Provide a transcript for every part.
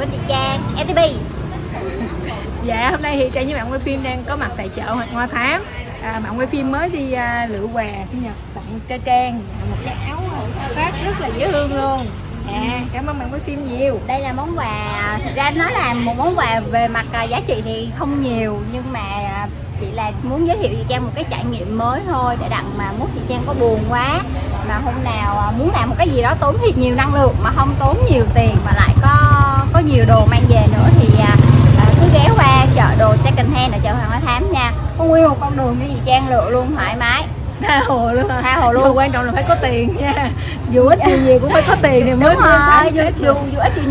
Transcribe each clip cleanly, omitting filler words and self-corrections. của chị Trang LTP. Dạ, hôm nay thì Trang với bạn quay phim đang có mặt tại chợ Hoàng Hoa Thám. Bạn quay phim mới đi lựa quà sinh nhật tặng cho Trang một cái áo khoác rất là dễ thương luôn. Cảm ơn bạn quay phim nhiều. Đây là món quà, thực ra nó là một món quà về mặt giá trị thì không nhiều, nhưng mà chị là muốn giới thiệu chị Trang một cái trải nghiệm mới thôi, để đặng mà mốt chị Trang có buồn quá mà hôm nào muốn làm một cái gì đó tốn thiệt nhiều năng lượng mà không tốn nhiều tiền mà lại có nhiều đồ mang về nữa thì cứ ghé qua chợ đồ second hand ở chợ Hoàng Hoa Thám nha. Có nguyên một con đường để chị Trang lựa luôn, thoải mái tha hồ luôn, tha hồ luôn. Điều quan trọng là phải có tiền nha, dù ít dù nhiều cũng phải có tiền thì mới mua sắm. Dù ít dù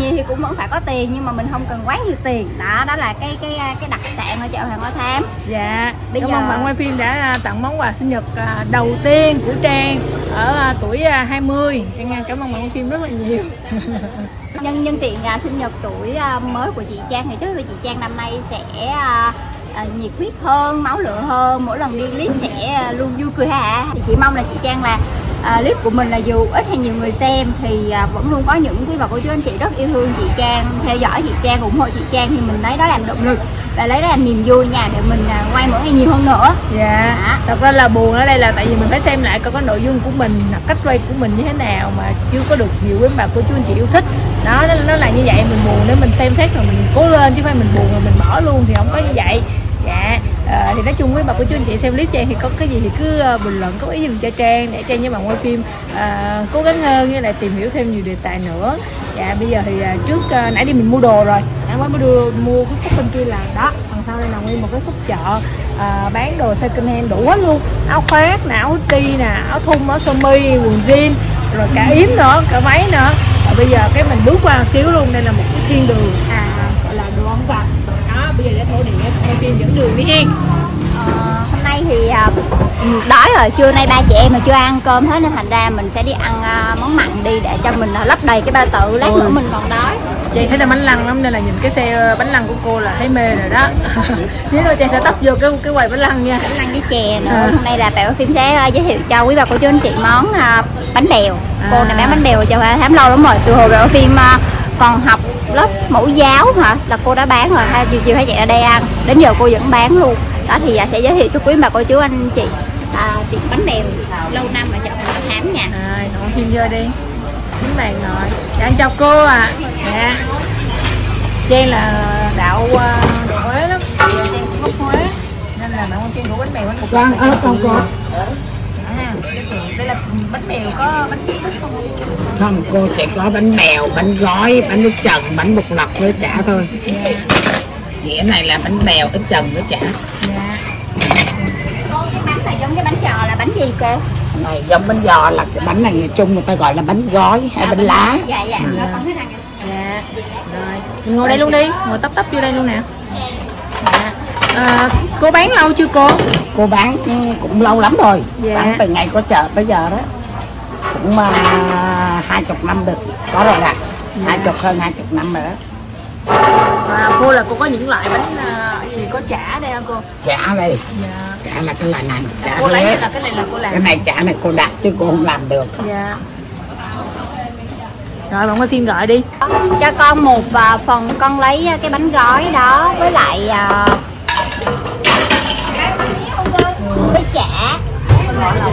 nhiều thì cũng vẫn phải có tiền, nhưng mà mình không cần quá nhiều tiền. Đó, đó là cái đặc sản ở chợ Hoàng Hoa Thám. Dạ, cảm ơn bạn quay phim đã tặng món quà sinh nhật đầu tiên của Trang ở tuổi 20. Trang cảm ơn bạn quay phim rất là nhiều. Nhân tiện sinh nhật tuổi mới của chị Trang thì trước chị Trang năm nay sẽ nhiệt huyết hơn, máu lửa hơn, mỗi lần đi clip sẽ luôn vui cười hả. Thì chị mong là chị Trang là clip của mình là dù ít hay nhiều người xem thì vẫn luôn có những quý bà cô chú anh chị rất yêu thương chị Trang, theo dõi chị Trang, ủng hộ chị Trang thì mình lấy đó làm động lực và lấy đó làm niềm vui nha, để mình quay mỗi ngày nhiều hơn nữa. Dạ, thật ra là buồn ở đây là tại vì mình phải xem lại coi có nội dung của mình, cách quay của mình như thế nào mà chưa có được nhiều quý bà cô chú anh chị yêu thích. Đó, nó là như vậy, mình buồn để mình xem xét rồi mình cố lên, chứ phải mình buồn rồi mình bỏ luôn thì không có như vậy. Dạ, thì nói chung với bà cô chú anh chị xem clip Trang thì có cái gì thì cứ bình luận, có ý dùm cho Trang để Trang với bạn quay phim cố gắng hơn, với lại tìm hiểu thêm nhiều đề tài nữa. Dạ, bây giờ thì trước nãy đi mình mua đồ rồi, nãy mới mua cái khúc bên kia là đó, đằng sau đây là nguyên một cái khúc chợ bán đồ second hand đủ hết luôn, áo khoác nè, áo ti nè, áo thun, áo sơ mi, quần jean, rồi cả yếm nữa, cả váy nữa. Rồi bây giờ cái mình bước qua một xíu luôn, đây là một cái thiên đường gọi là đồ ăn vặt. Bây giờ để thổ địa quay phim dẫn đường đi Hiên. Hôm nay thì đói rồi, trưa nay ba chị em mà chưa ăn cơm hết nên thành ra mình sẽ đi ăn món mặn đi để cho mình lấp đầy cái bao tử, lát nữa mình còn đói. Chị thấy là bánh lăng lắm nên là nhìn cái xe bánh lăng của cô là thấy mê rồi đó. Chứ thôi Trang sẽ tấp vô cái quầy bánh lăng nha. Bánh lăng với chè nữa. Hôm nay là Bảo Phim sẽ giới thiệu cho quý bà cô chú anh chị món bánh bèo. Cô này bán bánh bèo cho Thám lâu lắm rồi, từ hồi Bảo Phim còn học lớp mẫu giáo hả là cô đã bán rồi, chiều hay chạy ra đây ăn, đến giờ cô vẫn bán luôn. Đó thì sẽ giới thiệu cho quý bà cô chú anh chị tiệm bánh bèo lâu năm ở chợ Hoàng Hoa Thám nha. Rồi Hiên vô đi bánh bàn rồi. Dạ, anh chào cô ạ. Dạ, Trang là đạo đồ Huế lắm, Trang gốc Huế nên là bạn con Trang đủ bánh bèo, bánh bột con ớt con cột. Đây là bánh bèo có bánh xúc không? Không, cô chỉ có bánh bèo, bánh gói, bánh nước trần, bánh bột lọc với chả thôi. Nghĩa này là bánh bèo ít trần với chả. Cô, cái bánh này giống cái bánh giò là bánh gì cô? Này giống bánh giò là cái bánh này người Trung người ta gọi là bánh gói hay bánh lá. Dạ dạ, con thích ăn. Dạ. Rồi, ngồi đây luôn đi, ngồi tấp tấp vô đây luôn nè. Cô bán lâu chưa cô? Cô bán cũng lâu lắm rồi, bán từ ngày có chợ tới giờ đó cũng 20 năm được, có rồi nè, 20 hơn 20 năm rồi đó. Cô là cô có những loại bánh gì, có chả đây không cô? Chả đây, chả là cái loại này, chả cô lấy là cái này là cô làm. Cái này chả này cô đặt chứ cô không làm được. Rồi bạn quay phim gọi đi. Cho con một phần, con lấy cái bánh gói đó với lại cái chả.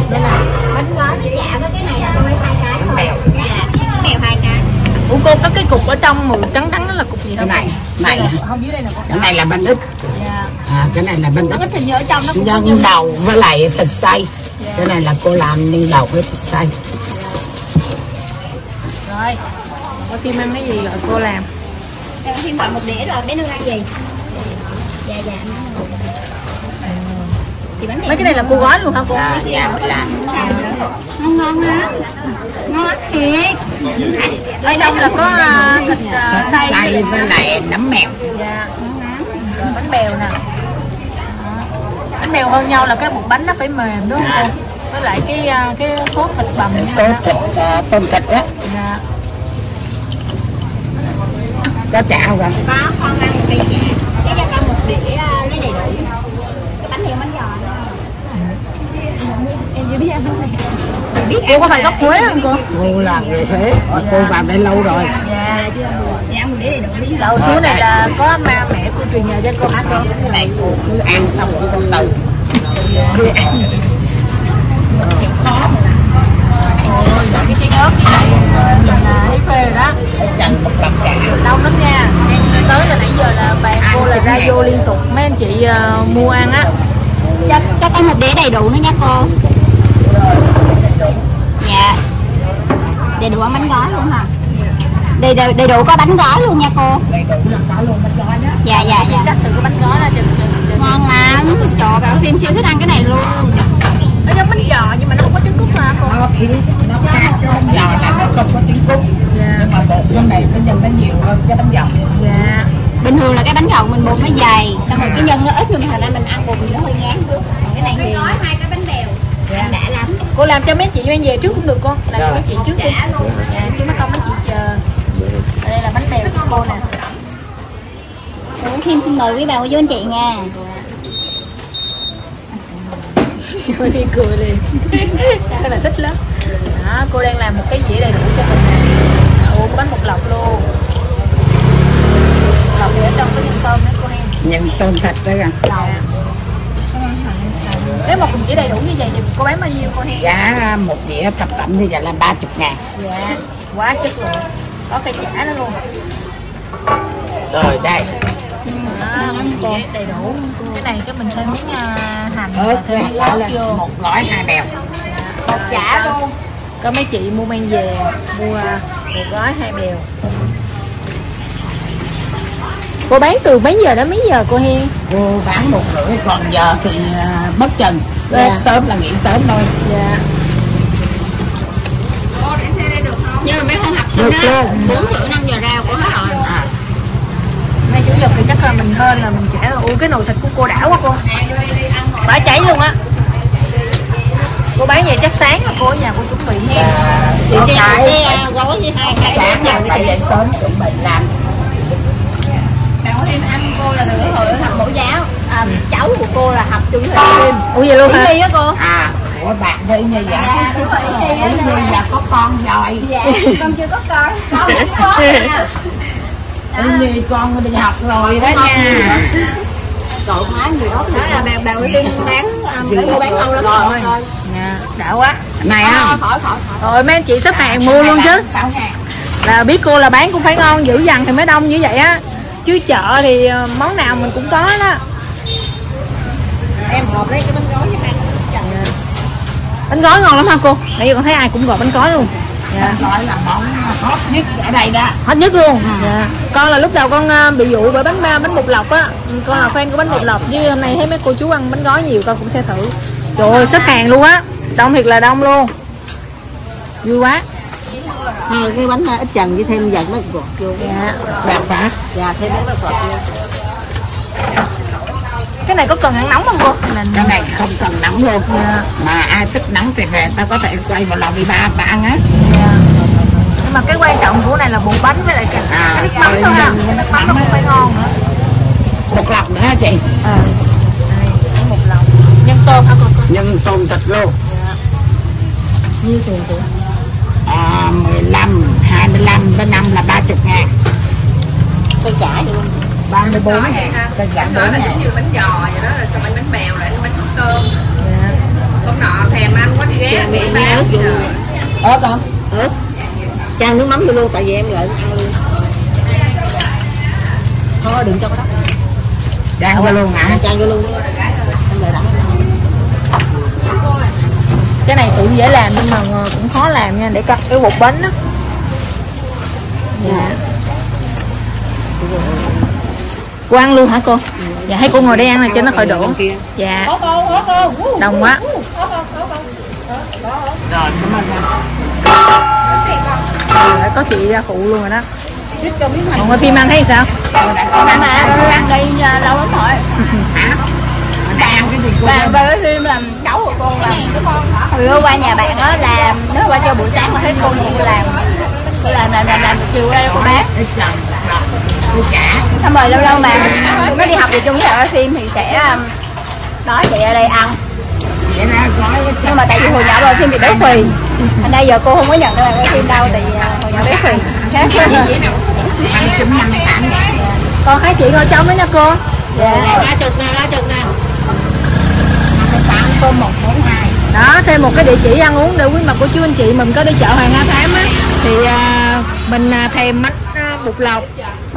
Đây là bánh gói với chả, với cái này là con lấy 2 cái thôi. Bánh bèo 2 cái. Ủa cô có cái cục ở trong màu trắng trắng đó là cục gì không? Cái này, không dưới đây là cái này là bánh ít. Cái này là bánh ít. Nó có thịt ở trong đó. Nhân đầu với lại thịt xay. Cái này là cô làm nhân đầu với thịt xay. Rồi, có phim ăn cái gì gọi cô làm? Có phim gọi một đĩa rồi, bé Nương ăn gì? Dạ. Mấy cái này là cô gói luôn hả cô? Dạ, ngon lắm, ngon thiệt. Ở trong là có thịt xay với lại nấm mèo. Dạ, bánh bèo nè. Bánh bèo hơn nhau là cái bột bánh nó phải mềm đúng không cô? Với lại cái sốt thịt bằm, sốt thịt tôm thịt á. Có chả không con? Có, con ăn một đĩa chả. Cái cho con một đĩa lấy đầy đủ. Cái bánh này bánh giò. Em chưa biết ăn bánh này. biết cô có phải gốc Huế không cô? Cô là người Huế, cô vào đây lâu rồi. Dạ, chứ ăn mình để đừng biết lâu. Số này là có ba mẹ cô truyền nhờ cho cô ăn con. Cái này cô cứ ăn xong cô không từ. Cứ ăn. Chịu khó. Cái ớt như vậy là thấy phê rồi đó. Chẳng một đậm cả. Đông lắm nha. Tới là nãy giờ là bạn cô là ra vô liên tục mấy anh chị mua ăn á. Cho con hộp đĩa đầy đủ nữa nha cô. Dạ. Đầy đủ bánh gói luôn hả? Đầy đủ có bánh gói luôn nha cô. Đầy đủ là có luôn bánh gói đó. Dạ dạ dạ. Chắc từ cái bánh gói ra chừng. Ngon lắm. Trời, Bảo Phim siêu thích ăn cái này luôn. Nó giống bánh giò nhưng mà nó không có trứng cút hả cô? Nó khác cái bánh giò này nó không có trứng cút. Nhưng mà bột bên này cái nhân nó nhiều hơn cái bánh giò. Dạ. Bình thường là cái bánh gầu mình bột nó dày, xong rồi cái nhân nó ít luôn, thành ra mình ăn bột thì nó hơi ngán trước. Cái này thì gói hai cái bánh bèo, dạ. Đã lắm. Cô làm cho mấy chị mang về trước cũng được con, làm cho mấy chị trước đi. Dạ, chứ mất công mấy chị chờ. Ở đây là bánh bèo của cô nè. Bảo Phim xin mời quý bà cô chú anh chị nha. Cô đi cười liền. Đó là thích lắm. Đó, cô đang làm một cái dĩa đầy đủ cho mình nè. Ủa, có bánh bột lọc luôn. Ở trong có nhân tôm đấy cô em. Nhân tôm thịt đấy à. Nếu mà cùng chỉ đầy đủ như vậy thì cô bán bao nhiêu cô em? Giá một dĩa thập cẩm thì giờ là 30.000. Dạ, quá chất lượng. Có cây chả đó luôn. Rồi đây. Đó, cô đầy đủ. Cái này cho mình thêm miếng hành. Thêm miếng ớt vô. Một gói 2 bèo. Một chả luôn. Có mấy chị mua mang về mua một gói 2 bèo. Cô bán từ mấy giờ đến mấy giờ cô Hiên? Cô bán 1 rưỡi, còn giờ thì bất chừng. Dạ. Sớm là nghỉ sớm thôi. Dạ. Cô để xe đây được không? Nhưng mà mấy hôm học sinh á, 4 rưỡi 5 giờ ra của nó rồi. Ngay chủ nhật thì chắc là mình hên là mình chả. Ui, cái nồi thịt của cô đã quá cô. Bả cháy luôn á. Cô bán về chắc sáng là cô ở nhà cô chuẩn bị hen. Chị đi gói với 2 cái sáng nào thì dậy sớm chuẩn bị làm. Em anh cô là người hồi học mẫu giáo, cháu của cô là học trung tâm. Ủa vậy luôn hả? Đi á cô. À, của bạn đi như vậy. À, đúng rồi, đi như vậy là có con rồi. Dạ, con chưa có con. Không có nha. Đi con đi học rồi đó nha. Cậu má nhiều đó. Đó là bà Bảo Phim bán con lắm rồi. Dạ, đã quá. Này không? Rồi mấy anh chị xếp hàng mua luôn chứ. Là biết cô là bán cũng phải ngon dữ dằn thì mới đông như vậy á. Chứ chợ thì món nào mình cũng có đó. Em gọt lấy cái bánh gói với hai cái bánh trần. Bánh gói ngon lắm hả cô? Nãy giờ con thấy ai cũng gọt bánh gói luôn. Bánh gói là món hot nhất ở đây đó. Hot nhất luôn. Dạ. Con là lúc đầu con bị dụ bởi bánh bột lọc á. Con là fan của bánh bột lọc. Chứ hôm nay thấy mấy cô chú ăn bánh gói nhiều con cũng sẽ thử. Trời ơi, xếp hàng luôn á. Đông thiệt là đông luôn. Vui quá. Hai cái bánh ít trần với thêm vài bánh bột vô. Dạ. Bạc bạc. Dạ, thêm bánh bột vô. Cái này có cần ăn nóng không cô? Cái này không cần nóng luôn. Dạ. Mà ai thích nóng thì về ta có thể quay vào lò vi ba ăn á. Dạ. Nhưng mà cái quan trọng của này là bột bánh với lại cái nước mắm thôi ha. Nước mắm nó cũng phải ngon nữa. Một lọc nữa hả chị? Ừ. Đây, một lọc. Nhân tôm hả cô? Nhân tôm thịt luôn. Dạ. Như tiền của 15, 25 đến 5 là 30.000. Cây chả gì luôn? 34.000. Cây chả đó là giống như bánh giò vậy đó, rồi xong bánh bèo lại bánh cơm. Dạ. Con nọ thèm ăn quá đi ghé bị bán. Ớt không? Ớt. Chan nước mắm vô luôn tại vì em lại ăn luôn. Thôi đừng cho cái đó. Chan vô luôn hả? Chan vô luôn đi. Em lại đặng. Cái này cũng dễ làm nhưng mà cũng khó làm nha, để cắt cái bột bánh đó. Dạ. Cô ăn luôn hả cô? Dạ, thấy cô ngồi đây ăn là cho nó khỏi đổ. Dạ. Đông quá. Rồi, cảm ơn nha. Có chị ra phụ luôn rồi đó. Còn Bảo Phim ăn thấy sao? Ăn đi lâu lắm rồi. Bảo Phim làm cháu của cô là vừa qua nhà bạn đó làm, nếu qua cho buổi sáng mà thấy cô đi làm, cô làm chiều ra cô bán. Xong rồi lâu lâu mà nó đi học thì chung với Bảo Phim thì sẽ nói chị ở đây ăn. Nhưng mà tại vì hồi nhỏ Bảo Phim bị béo phì. Thành ra giờ cô không có nhận ra bạn quay phim đâu, tại hồi nhỏ bé phim con thấy chị ngồi trong đó nha cô. Dạ ra chừng nè tôm 142 đó. Thêm một cái địa chỉ ăn uống để quý mặt của chú anh chị mình có đi chợ Hoàng Hoa Thám á, thì mình thèm bánh bột lọc,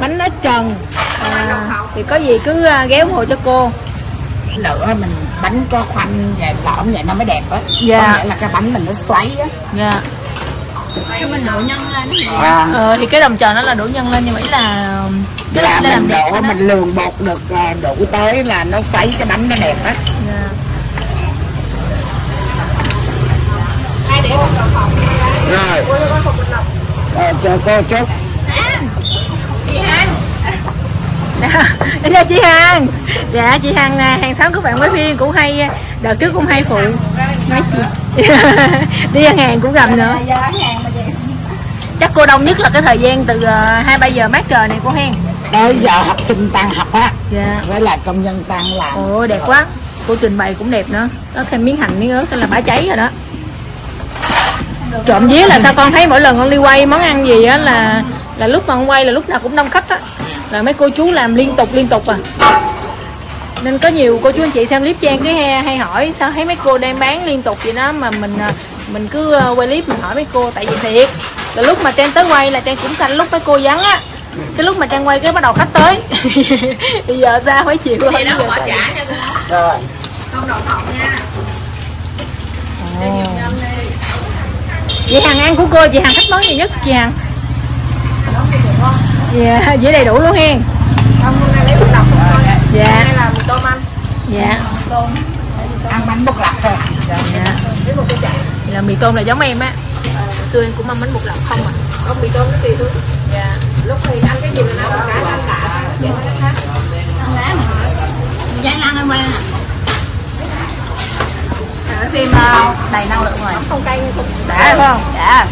bánh ếch trần, thì có gì cứ ghé ủng hộ cho cô. Lựa mình bánh có khoanh và lõm vậy nó mới đẹp á. Dạ. Có nghĩa là cái bánh mình nó xoáy á. Dạ. Cho mình đổ nhân lên. Thì cái đồng tròn nó là đổ nhân lên, như vậy là cái là mình đổ đó. Mình lường bột được đủ tới là nó xoáy cái bánh nó đẹp á. Dạ. Rồi. Rồi chờ cô chút. Đó, chị Hằng. Dạ chị Hằng nè, hàng xóm của bạn quay phim cũng hay, đợt trước cũng hay phụ mấy chị đi ăn hàng cũng gầm nữa. Chắc cô đông nhất là cái thời gian từ 2-3 giờ mát trời này cô hen. Tới giờ học sinh tan học á. Dạ. Với lại công nhân tan làm. Ồ đẹp quá. Cô trình bày cũng đẹp nữa. Có thêm miếng hành miếng ớt là bả cháy rồi đó. Trộm vía là sao con thấy mỗi lần con đi quay món ăn gì á là lúc mà con quay là lúc nào cũng đông khách á. Là mấy cô chú làm liên tục à, nên có nhiều cô chú anh chị xem clip Trang cái hay hỏi sao thấy mấy cô đem bán liên tục vậy đó, mà mình cứ quay clip mình hỏi mấy cô, tại vì thiệt là lúc mà Trang tới quay là Trang cũng canh lúc mấy cô vắng á, cái lúc mà Trang quay cái bắt đầu khách tới bây giờ ra phải chịu rồi. Rồi không đậu phộng nha. Vậy hàng ăn của cô, chị Hằng thích món gì nhất chị Hằng? Dạ, yeah, dĩa đầy đủ luôn hen. Không, hôm nay lấy bột lọc của con. Dạ. Hôm nay là mì tôm ăn. Dạ. Tôm. Ăn bánh bột lọc thôi. Dạ. Lấy một cái chả. Là mì tôm là giống em á. Hồi xưa em cũng ăn bánh bột lọc không à. Không, mì tôm nó tùy thôi. Dạ. Lúc thì ăn cái gì là ăn cái ăn lạ, chén nó khác. Ăn lá mà. Dán ăn em ơi. Ở phim đầy năng lượng rồi. Không cay không. Đã phải không? Dạ.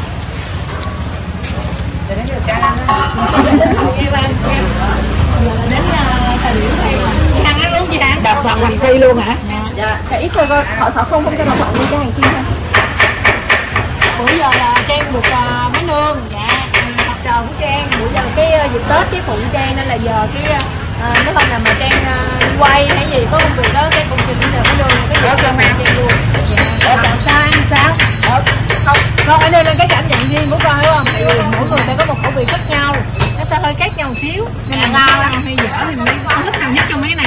Đập phần hành phi luôn hả? Dạ. Ít thôi thôi, họ không cho đập phần đi cái hành phi thôi. Buổi giờ là Trang được bánh nương, dạ. Mặt trời của Trang, buổi giờ cái dịp Tết cái phụ Trang nên là giờ cái nếu không là mà Trang quay hay gì có công việc đó, cái công việc cũng được bánh nương, cái gì cũng ăn luôn. Dạ. Sao? Con phải nêu lên cái cảm nhận riêng của con hiểu không? Ừ. Mỗi người sẽ có một khẩu vị khác nhau, nó sẽ hơi khác nhau một xíu. Nên là con ăn hay dở thì mấy con thích nào nhất trong mấy này?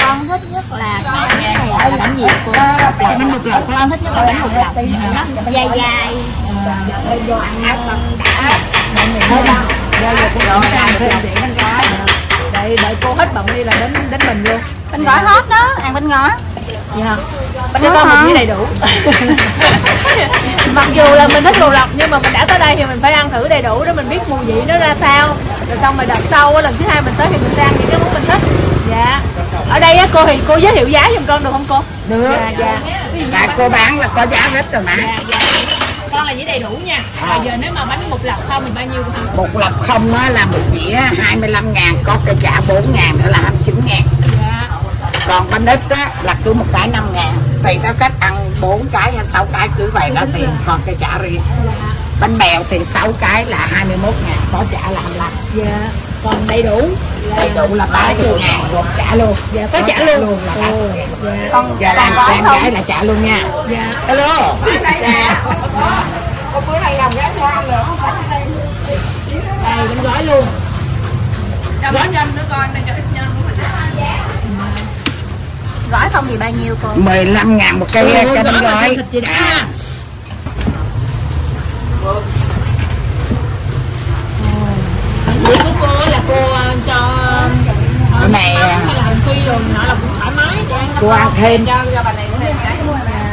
Con thích nhất là cái bánh gì của bánh bột lọc. Con thích nhất là bánh bột lọc. Dài. Đợi cô hết bận đi là đến mình luôn. Bánh gói hết đó, ăn bánh gói. Dạ. Bánh gói con mình với đầy đủ. Mặc dù là mình thích bột lọc nhưng mà mình đã tới đây thì mình phải ăn thử đầy đủ để mình biết mùi vị nó ra sao. Rồi xong rồi đợt sau lần thứ hai mình tới thì mình sẽ ăn những cái món mình thích. Dạ. Ở đây á cô thì cô giới thiệu giá giùm con được không cô? Được. Dạ. Tại cô bán là có giá hết rồi mà. Dạ. Con là dĩa đầy đủ nha. Rồi giờ nếu mà bánh bột lọc không thì bao nhiêu không? Bột lọc không á là một dĩa 25.000, có cái chả 4.000 nữa là 29.000. Dạ. Còn bánh ít á là cứ một cái 5.000. Tùy theo cách ăn 4 cái hay 6 cái cứ vậy đó tiền, còn cái chả riêng. Dạ. Bánh bèo thì 6 cái là 21.000, có chả là 25. Dạ. Còn đầy đủ là 30.000 gồm chả luôn. Dạ, có chả luôn là 30.000. Dạ. Con giờ làm cái là chả luôn nha. Dạ. Hello. Chà. Có bữa nay làm ghé cho ăn nữa không phải đây. Đây bánh gói luôn. Cho bánh nhân nữa coi, này cho ít nhân cũng phải giá. Gói không thì bao nhiêu cô? 15.000 một cây cái bánh gói. Thịt gì đã. Bữa của cô là cô cho cái này hay là hành phi rồi nọ là cũng thoải mái cho ăn. Cô ăn thêm cho bà này cũng thêm cái mua nè.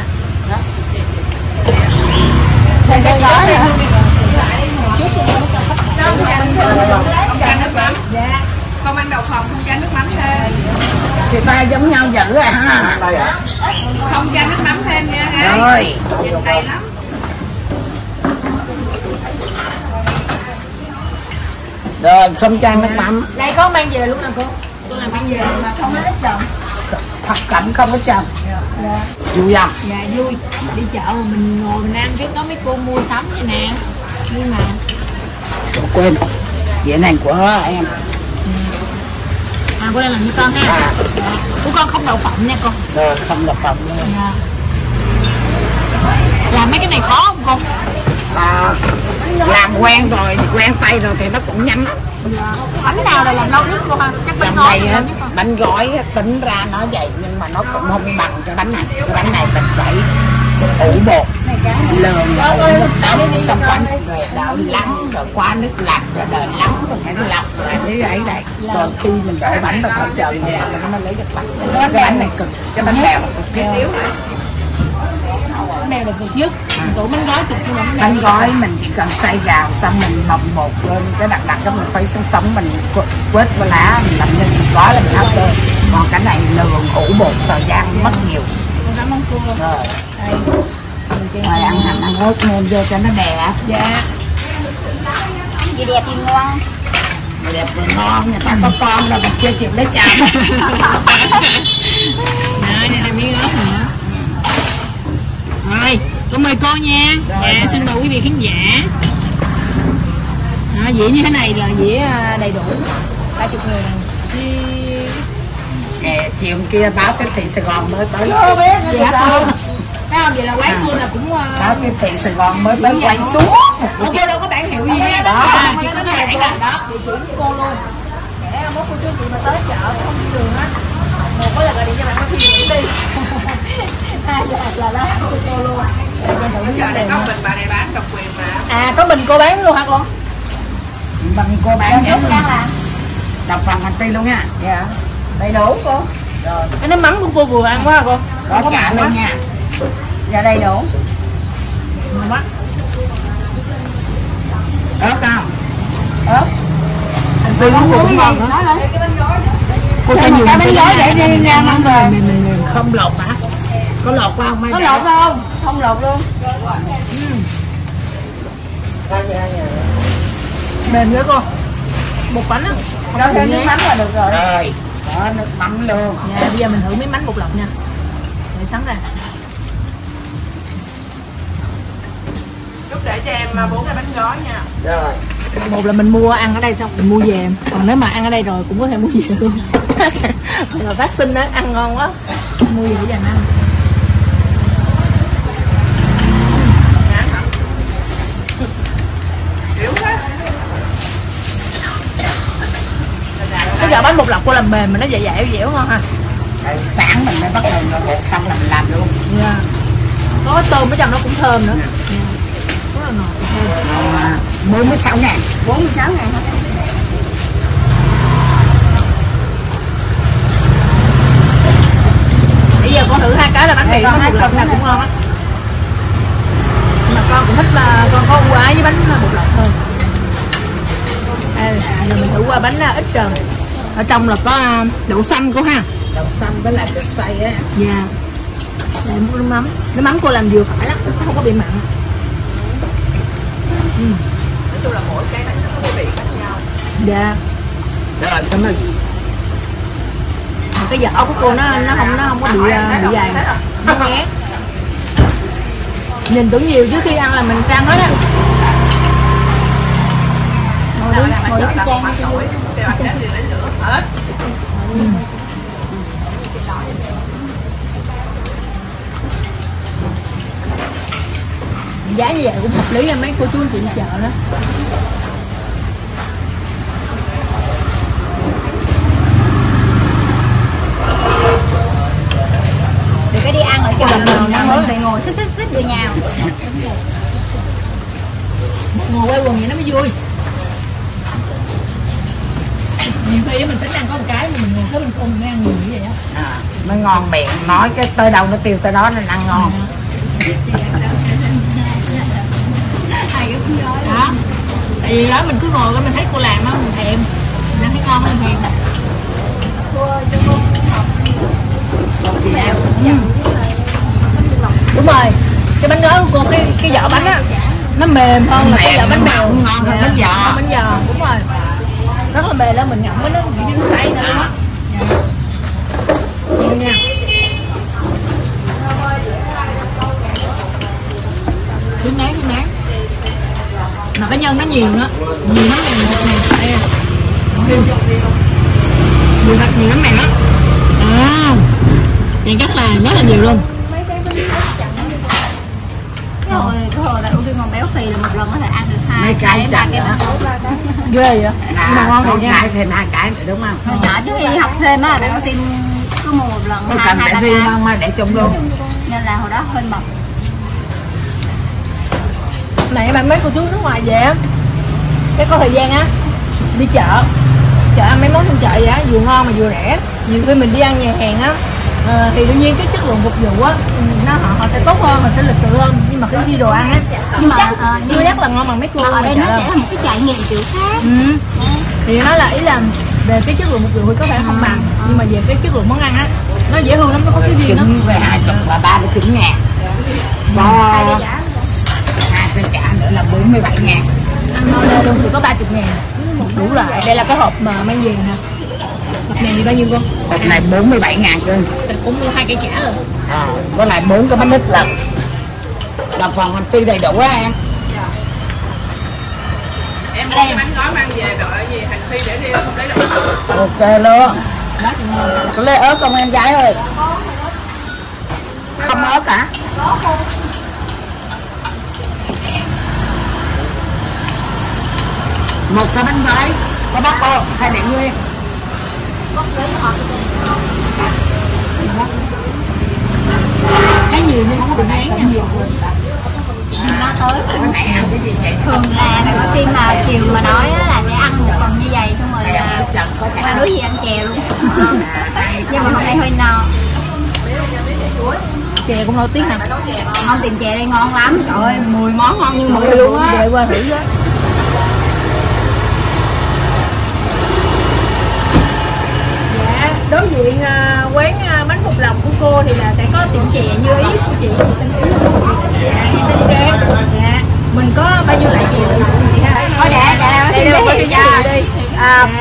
Thêm cái gói nữa. Trước cô cũng cho khách. Dạ. Không ăn đậu phộng, không cho nước mắm thêm. Xì ta giống nhau dữ rồi ha. Không cho nước mắm thêm nha ngay. Rồi. Nhìn tay lắm. Rồi không trang nước mắm. Đây có mang về luôn nè cô. Cô làm mang về mà không có chồng. Thập cẩm không có chồng. Dạ. Vui không? Dạ vui. Đi chợ mình ngồi mình ăn cái có mấy cô mua sắm vậy nè. Nhưng mà quên dĩa này của em. À, cô đây làm như con ha. À. Của con không đậu phộng nha con. Rồi, không đậu phộng nha. Dạ. Làm mấy cái này khó không con? À, làm quen rồi, quen tay rồi thì nó cũng nhanh lắm. Dạ. Bánh nào là làm lâu nhất cô ha? Chắc bánh gói này, bánh gói tính ra nó vậy nhưng mà nó cũng không bằng cái bánh này. Cái bánh này mình phải ủ bột, lờn, ủ nước nóng, xong bánh rồi đợi lắng, rồi qua nước lạnh, rồi đợi lắng, rồi phải lọc, rồi phải ấy này. Rồi khi mình đổ bánh vào phải chờ mình lọc, nó lấy được bánh. Cái bánh này cực, cái bánh bèo là cực yếu này. Bánh bèo là cực nhất, tủ bánh gói cực nhưng mà bánh gói mình chỉ cần xay gạo xong mình mọc bột lên, cái đặc đặc đó mình phải sống sống, mình quết qua lá, mình làm nên bánh gói là mình áp lên. Còn cái này lường ủ bột thời gian mất nhiều. Cảm ơn cô. Rồi. Rồi ăn hành ăn ớt nêm vô cho nó đẹp. Dạ. Vì đẹp thì ngon. Vì đẹp thì ngon, người ta có con rồi mình chưa chịu lấy chồng. Này, này là miếng ớt nữa. Rồi, con mời cô nha. Dạ, xin mời quý vị khán giả. Đó, dĩa như thế này là dĩa đầy đủ 30 người. Nè, chiều kia báo tiếp thị Sài Gòn mới tới. Chưa biết dạ không? Thấy không? Vậy là quán tôi là cũng... Báo tiếp thị Sài Gòn mới tới quay xuống. Cô đâu có bản hiệu gì đó. Đó, chỉ có cái bản là đó. Địa chỉ của cô luôn. Để mốt cô chú chị mà tới chợ không đi đường á. Một có là gọi điện cho bạn có khi đi. Hai là lá của cô luôn. Giờ này có mình bà này bán độc quyền mà. À, có mình cô bán luôn hả con? Mình cô bán nhé. Đọc phần hành ti luôn nha. Dạ. Đầy đủ cô. Rồi. Cái nấm mắm của cô vừa ăn quá hả cô? Có cả luôn nha. Dạ đầy đủ. Ngon. Ớt không? Ớt. Hành vi cũng ngon nữa. Cô cho nhiều cái bánh gói để đi ra ăn về. Mình không lột hả? Có lột qua không? Có lột không? Không lột luôn. Mềm nữa cô. Một bánh á. Đâu thêm miếng bánh là được rồi. Rồi. Đó, nước mắm luôn. Dạ, bây giờ mình thử miếng bánh bột lọc nha. Để sẵn ra. Chút để cho em 4 cái bánh gói nha. Rồi. Một là mình mua ăn ở đây xong mình mua về. Còn nếu mà ăn ở đây rồi cũng có thể mua về luôn. Rồi vaccine đó, ăn ngon quá. Mua về giờ ăn. Cái giờ bánh bột lọc cô làm mềm mà nó dẻo dẻo dẻo ngon ha. Rồi sáng mình mới bắt đầu nó bột xong là mình làm luôn. Dạ. Có tôm ở trong nó cũng thơm nữa. Dạ. Rất là ngọt. 46 ngàn. 46 ngàn. Bây giờ con thử hai cái là bánh mì bột lọc này cũng ngon á. Mà con cũng thích là con có ưu ái với bánh bột lọc hơn. Giờ mình thử qua bánh ít trời. Ở trong là có đậu xanh cô ha. Đậu xanh với lại đậu xay á. Dạ. Đây nước mắm. Nước mắm cô làm vừa phải lắm, không có bị mặn. Nói chung là mỗi cái bánh nó có vị khác nhau. Dạ. Rồi cảm ơn. Cái vỏ của cô nó không có bị dài. Nó ngán. Nhìn tưởng nhiều chứ khi ăn là mình căng hết á. Ngồi đi Trang hết. Giá như vậy cũng hợp lý là mấy cô chú chị chợ đó. Để cái đi ăn ở chợ mình ngồi xích vừa nhào. Ngồi quay quần vậy nó mới vui. Nhiều khi mình tính ăn có một cái mà mình ngồi tới mình không mình ăn nhiều như vậy á. À, mới ngon miệng, nói cái tới đâu nó tiêu tới đó nên ăn ngon. Đó. Tại vì đó mình cứ ngồi đó mình thấy cô làm á, mình thèm. Mình ăn thấy ngon hơn thèm. Cô ơi, cho cô học. Thì em đúng rồi. Cái bánh gói của cô cái vỏ bánh á nó mềm hơn là cái vỏ bánh bèo, ngon hơn bánh giò. Bánh giò đúng rồi. Rất là mềm lên, mình ngậm với nó dính tay nữa. Nha. nhiều đó, nhiều lắm mày nè, nhiều lắm mày đó, à, vậy chắc là rất là nhiều luôn. Cái hồi là ưu tiên còn béo phì là một lần có thể ăn được hai cái ghê vậy. Là con cãi thì hai cái đúng không? Hồi nhỏ trước khi đi học thêm á, bạn con xin cứ mua một lần hai cái để chung luôn. Nên là hồi đó hơi mập. Nãy bạn mấy cô chú nước ngoài về á, cái có thời gian á, đi chợ, ăn mấy món trong chợ vậy á, vừa ngon mà vừa rẻ. Nhiều khi mình đi ăn nhà hàng á, thì đương nhiên cái chất lượng phục vụ á, họ sẽ tốt hơn, mà sẽ lịch sự hơn. Nhưng mà cái khi đồ ăn á, nhưng chắc là ngon bằng mấy cô ở đây nó sẽ là một cái trải nghiệm kiểu khác. Thì nó là ý là về cái chất lượng phục vụ thì có thể không bằng, nhưng mà về cái chất lượng món ăn á, nó dễ hơn lắm, nó có cái gì lắm. Về 20 là 39.000, có 2 chả nữa là 47.000. Ăn ngon luôn thì có 30.000, đủ loại. Đây là cái hộp mà mang về nè. Hộp này thì bao nhiêu con? Hộp này 47.000 cơ. Mình cũng mua 2 cây chả rồi. À, có lại 4 cái bánh mít là phần hành phi đầy đủ á em. Em lấy bánh gói mang về đợi gì hành phi để đi không lấy được. Ok luôn. Có lấy ớt không em gái ơi? Không ớt cả. Một cái bánh gói có bắp không? Hay để nguyên? Cái nhiều nhưng không có bán nha. Nó tới thường là có khi mà chiều mà đói là sẽ ăn một phần như vậy, xong rồi là đối gì ăn chè luôn. Nhưng mà hôm nay hơi no. Chè cũng nổi tiếng nè. Không, tìm chè đây ngon lắm. Trời ơi, 10 món ngon như 10 luôn á. Để qua thử với. Đối diện quán bánh bột lọc của cô thì là sẽ có tiệm chè như ý của chị tên Ý. Dạ, tên Trang. Dạ. Mình có bao nhiêu loại chè rồi chị ha? Thôi để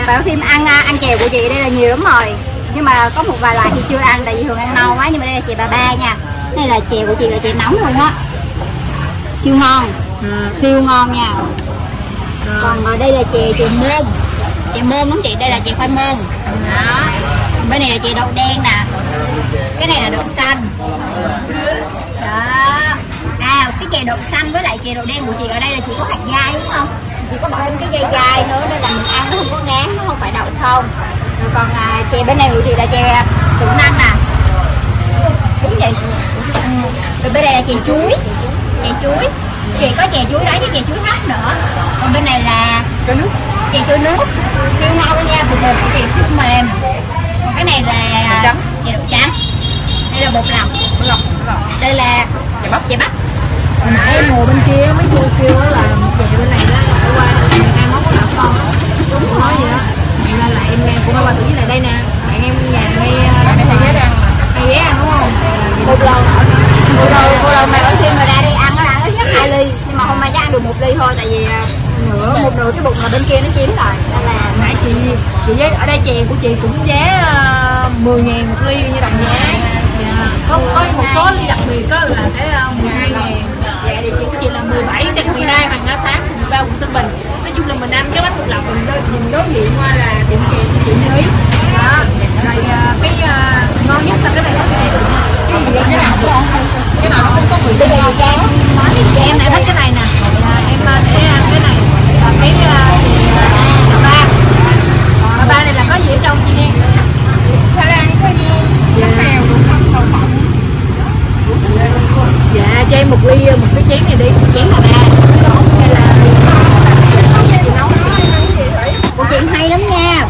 Bảo Phim ăn chè của chị đây là nhiều lắm rồi. Nhưng mà có một vài loại thì chưa ăn tại vì thường ăn lâu quá, nhưng mà đây là chè bà ba nha. Đây là chè của chị là chè nóng luôn á. Siêu ngon. Siêu ngon nha. Còn đây là chè môn. Chè môn đúng chị, đây là chè khoai môn. Đó. Bên này là chè đậu đen nè, cái này là đậu xanh đó. À, cái chè đậu xanh với lại chè đậu đen của chị ở đây là chị có hạt dai đúng không, chị có bỏ thêm cái dây chai nữa nên là mình ăn nó không có ngán, nó không phải đậu không. Rồi còn chè bên này của chị là chè tự năng nè, đúng vậy. Rồi bên này là chè chuối, chị có chè chuối đấy với chè chuối hấp nữa. Còn bên này là chè chuối nước siêu ngon luôn nha, của mình của chị siêu mềm. Cái này là chè đậu trắng, đây là bột lọc, đây là chè bắp, Hồi nãy ngồi bên kia mấy cô kêu là chè bên này đó là phải qua từ 2 món bột lọc con, đúng nói vậy đó. Vậy là lại em cũng qua thử với lại đây nè, bạn em nhà ngay hay ghé ăn đúng không? Một lần mà nói thêm mà ra đi ăn nó đã ít nhất 2 ly, nhưng mà hôm nay chắc ăn được 1 ly thôi, tại vì một nửa cái bột ở bên kia nó chín rồi. Nên là nãy chị với ở đây chè của chị cũng giá 10.000 một ly như đồng giá. Có một số ly đặc biệt đó là sẽ 12.000. Dạ thì chị là 17 cent 12 Hoàng Hoa Thám 13 quận Tân Bình. Nói chung là mình ăn cái bánh bột lọc mình đối diện qua là tiệm chè của chị Như Ý. Đó. Rồi cái ngon nhất là cái này có thể được. Cái nào cũng ngon. Cái nào cũng có vị ngon. Em lại thích cái này nè. Em sẽ ăn cái này. Cái ba này là có gì ở trong chị Hiên? Thái Lan có gì? Dạ. Mèo cũng không còn mỏng. Dạ, cho em một cái chén này đi. Chén là ba. Hay là của chị hay lắm nha.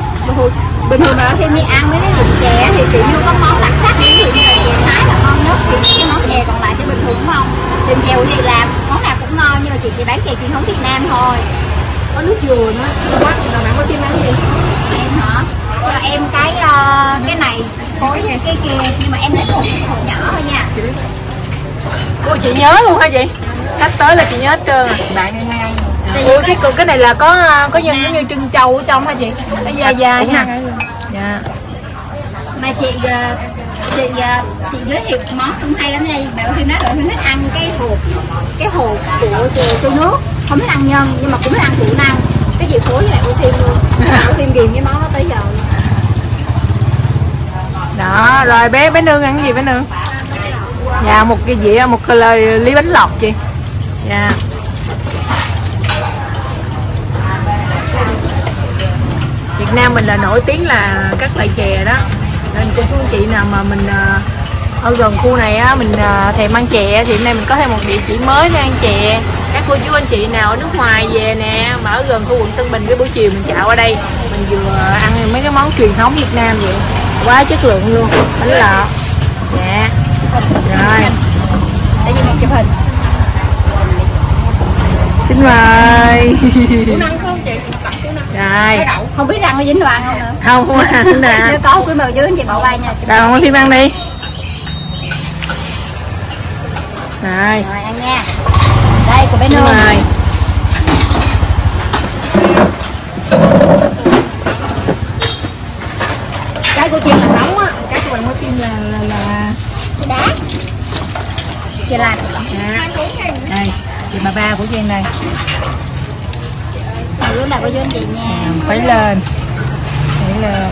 Bình thường mà khi đi ăn mấy cái tiệm chè thì chị như có món đặc sắc thì chè Thái là ngon nhất, thì cái món chè còn lại thì bình thường đúng không? Tiệm chè của chị làm món nào cũng ngon, nhưng mà chị chỉ bán chè truyền thống Việt Nam thôi. Có nước dừa nữa, quá rồi bạn có thêm ăn gì? Em hả? Cho em cái này, khối này cái kia, nhưng mà em lấy một hộp nhỏ thôi nha. Ôi chị nhớ luôn hả chị? Khách tới là chị nhớ hết trơn rồi. Bạn em ăn. Ủa cái này là có nhân giống như trân châu ở trong hả chị? Nó dài ha. Dạ. Mà chị giới thiệu món cũng hay lắm nha. Bạn Phim nói bạn Phim thích ăn cái hộp của chè nước. không thích ăn nhân nhưng mà cũng thích ăn củ năng. Cái gì phối với lại ưu thêm luôn. Ưu thêm ghiền cái món đó tới giờ luôn. Đó, rồi bé Nương ăn cái gì bé Nương? Dạ, một cái dĩa, một cái ly bánh lọt chị. Dạ. Việt Nam mình là nổi tiếng là các loại chè đó. Nên cho chú anh chị nào mà mình ở gần khu này á, mình thèm ăn chè thì hôm nay mình có thêm một địa chỉ mới để ăn chè. Các cô chú anh chị nào ở nước ngoài về nè, mà ở gần khu quận Tân Bình cái buổi chiều mình dạo qua đây, mình vừa ăn mấy cái món truyền thống Việt Nam vậy, quá chất lượng luôn, bánh lọt. Dạ. Rồi. Để nhìn chụp hình. Xin mời. Năng không chị? Rồi. Không biết răng có dính đồ ăn không nữa. Không, không ăn nè. Nếu có quý mời dưới anh chị bỏ qua nha. Đâu có phim ăn đi. Rồi. Rồi ăn nha. Đây của bé Nương. Rồi. Cái của chị là nóng á, cái của bạn mới phim là đá. Chị làm. Dạ. Đây, chị bà ba của Hiên đây. Lúc nào có vô anh chị nha. Phải lên. Phải lên.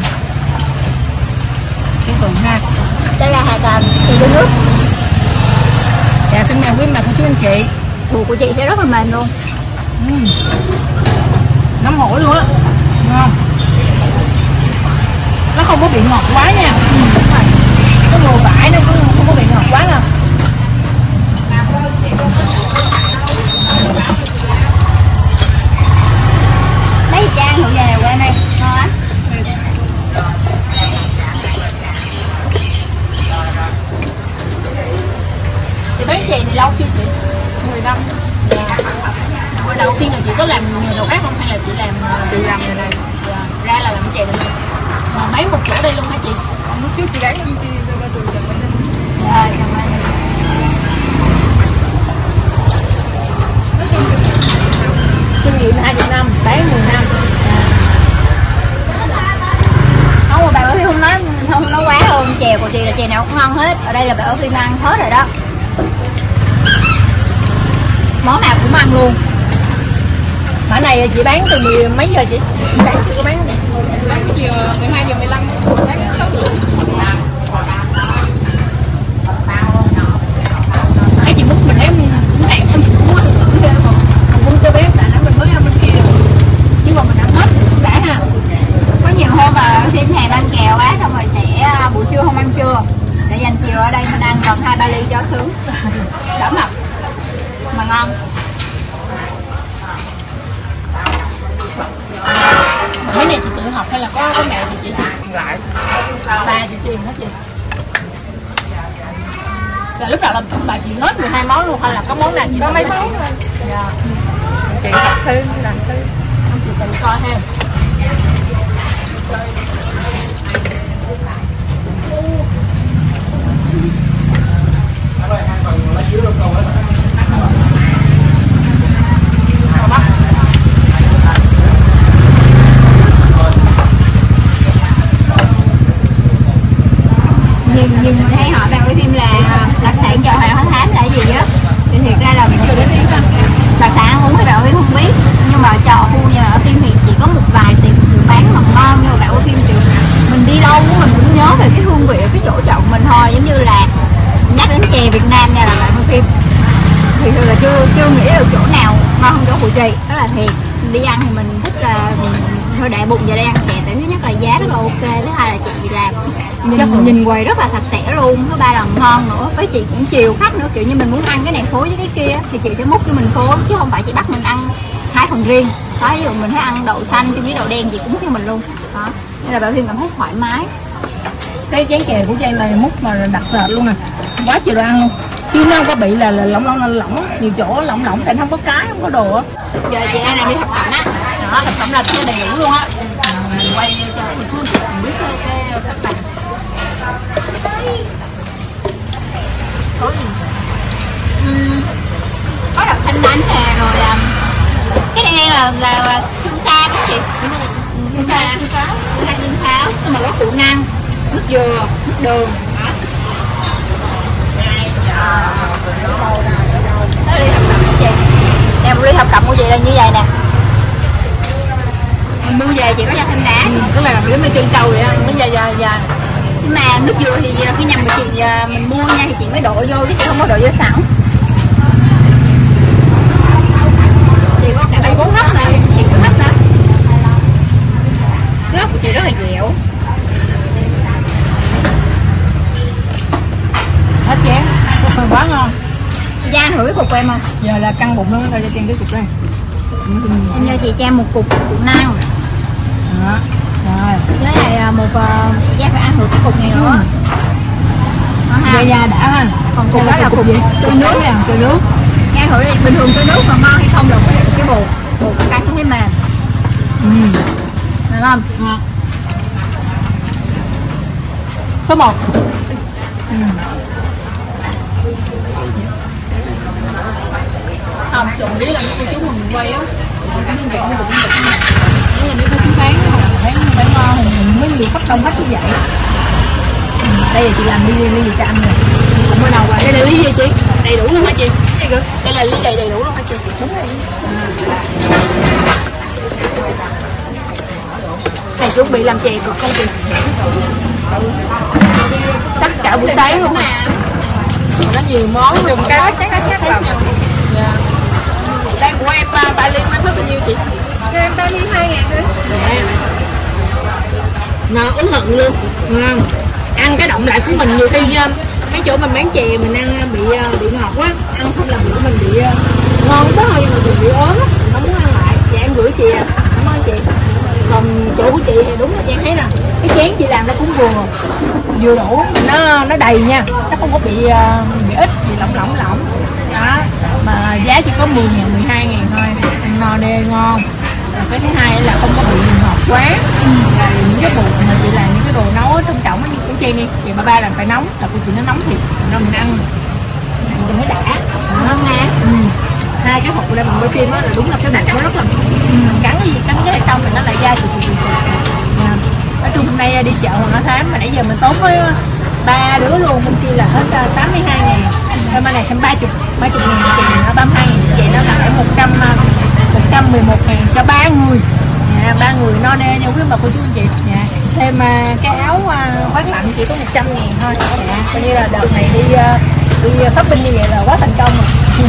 Cái phần ha. Đây là hạt thì vô nước. Dạ xin chào quý mặt của chú anh chị. Thù của chị sẽ rất là mềm luôn. Nóng hổi luôn á. Ngon. Nó không có bị ngọt quá nha. Đúng rồi. Cái mùa vải nó không có bị ngọt quá đâu. Lấy Trang thử về của em đây. Ngon lắm. Chị bán chè này lâu chưa chị? 15 Hồi đầu tiên là chị có làm nghề đầu khác không? Hay là chị làm nghề này? Ra là làm chè này luôn. Mà bán một chỗ đây luôn hả chị? Lúc trước chị bán em đi ra trường Trần Văn Ninh. Rồi, cảm ơn. Kinh nghiệm 20 năm, bán 10 năm. Không mà bà Bảo Phim không nói quá hơn. Chè của chị là chè nào cũng ngon hết. Ở đây là bà Bảo Phim ăn hết rồi đó. Món nào cũng ăn luôn. Ở này chị bán từ mấy giờ chị? Sáng chị có bán không? Bán giờ 12 giờ 15 bán 6 giờ. Thấy chị Múc mình thấy cũng hẹn không cũng ăn cũng ghê không? Cũng cho bếp tại nó mình mới ăn bên kia rồi. Chứ còn mình ăn hết thì cũng đã ha. Có nhiều hôm mà thêm hàng ăn kèo á xong rồi sẽ buổi trưa không ăn trưa. Để dành chiều ở đây mình ăn còn 2-3 ly cho sướng. Đỡ mập. Mà ngon. Mấy này chị tự học hay là có mẹ chị truyền lại? Ba chị truyền hết chị. Rồi lúc nào là bà chị hết 12 món luôn hay là có món nào chị có mấy món chị? Dạ. Chị học thêm làm thêm. Không chị tự coi ha. Nhìn mình thấy họ đang quay phim là đặc sản chợ Hoàng Hoa Thám là gì á, thì thiệt ra là mình chưa đến đặc sản uống hay bạn không biết, nhưng mà chợ khu nhà ở phim thì chỉ có một vài tiệm bán mật ngon, nhưng mà bạn quay phim thì mình đi đâu mình cũng nhớ về cái hương vị ở cái chỗ chợ mình thôi, giống như là nhắc đến chè Việt Nam nha là bạn quay phim thì thường là chưa nghĩ được chỗ nào ngon hơn chỗ của chị, đó là thiệt. Đi ăn thì mình thích là thôi đại bụng giờ đây ăn chè, tại thứ nhất là giá rất là ok, thứ hai là chị làm nhìn quầy rất là sạch sẽ luôn, thứ ba là ngon nữa, với chị cũng chiều khách nữa, kiểu như mình muốn ăn cái này phối với cái kia thì chị sẽ múc cho mình phối, chứ không phải chị bắt mình ăn hai phần riêng đó. Ví dụ mình thấy ăn đậu xanh chung với đậu đen chị cũng múc cho mình luôn đó, nên là Bảo Phim cảm thấy thoải mái. Cái chén chè của Trang này múc mà đặc sệt luôn nè, quá chiều đồ ăn luôn, chứ nó không có bị là lỏng, nhiều chỗ lỏng tại không có cái không có đồ á. Giờ chị đang làm đi thập cẩm á, đó thập cẩm là chưa đầy đủ luôn á, mình quay cho cô chú biết cho các bạn. Có đậu xanh đánh nè, rồi cái này là xương sa của chị, xương sa nhưng mà có củ năng, nước dừa, nước đường. Đó đi thập cẩm của chị. Nè, một ly hợp đồng của chị là như vậy nè. Mình mua về chị có ra thanh đá. Tức là mình lấy chân trâu vậy á, nó dài dài dài. Nhưng mà nước dừa thì cái nhầm của chị mình mua nha thì chị mới đổ vô chứ chị không có đổ vô sẵn. Chị có cả bánh bún hấp nè, chị cũng hấp nè. Cái hấp của chị rất là dẻo. Hết chén, quá ngon. Trang thử cái cục của em không? Giờ là căng bụng lắm, tao cho Trang cái cục đây. Em cho chị Trang một cục củ năng. Đó, rồi. Với lại một Trang phải ăn thử cái cục này nữa. Đây ra đã ha. Còn cục đó là cục gì? Tươi nước nè, tươi nước. Trang thử đi, bình thường tươi nước còn ngon hay không được cái bột. Bột căng nó thấy mềm. Mềm không? Ngon. Số 1. Không, trộn lý là mấy chú mình quay á. Cái nhân dạng nó cũng được. Nếu là nếu có chứng bán không, phải ngon thì mình mới được khách đông khách như vậy. Đây là chị làm ly gì cho ăn nè. Cũng mới đầu rồi. Đây là ly gì chị? Đầy đủ luôn hả chị? Đây là ly đầy đủ luôn hả chị? Đúng rồi. Này chuẩn bị làm chè cực không chị? Chắc cả buổi sáng luôn hả? Nó nhiều món rồi mà cá chắc vào. Đang của em bà Liên bán hết bao nhiêu chị? Cho em 32.000 thôi. Ngon uống hận luôn. Ngon. Ăn cái động lại của mình nhiều khi mấy chỗ mình bán chè mình ăn bị ngọt quá, ăn xong lần nữa mình bị ngon quá thôi mà bị ớn, không muốn ăn lại. Dạ em gửi chị à. Cảm ơn chị. Còn chỗ của chị thì đúng là chị thấy là cái chén chị làm nó cũng vừa đủ, nó đầy nha, nó không có bị ít, bị lỏng. Đó. Mà giá chỉ có 10.000, 12.000 thôi, ăn no đê ngon. Rồi cái thứ hai là không có bị ngọt quá. Là những cái bột mà chị làm những cái đồ nấu trong trọng của Trang đi, thì ba làm phải nóng, thật của chị nó nóng thiệt, nó mình ăn cho nó đã. Ngon nha. Hai cái hộp của đây bằng Bảo Phim á là đúng là cái bột nó rất là cắn cái gì cắn cái trong thì nó lại ra chị. Nói chung hôm nay đi chợ Hoàng Hoa Thám mà nãy giờ mình tốn với ba đứa luôn, bên kia là hết 82.000. Em này xem 30.000 chị nó 32.000, chị nó là phải 111.000 cho 3 người. Dạ, 3 người no nê nha quý bà cô chú anh chị. Dạ. Thêm cái áo khoác lạnh chỉ có 100.000 thôi. Dạ, coi như là đợt này đi shopping như vậy là quá thành công rồi.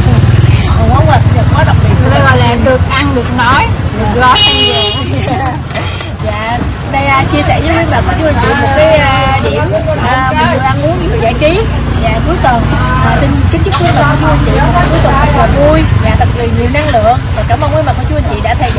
Còn món quà sinh nhật quá đặc biệt. Đây gọi là được ăn, được nói, được gói ăn về. Dạ, đây chia sẻ với quý bà cô chú anh chị một cái điểm mình vừa ăn uống vừa giải trí. Dạ cuối tuần xin kính chúc quý bà cô chú anh chị cuối tuần thật là vui, dạ thật là nhiều năng lượng. Và cảm ơn quý bà cô chú anh chị đã theo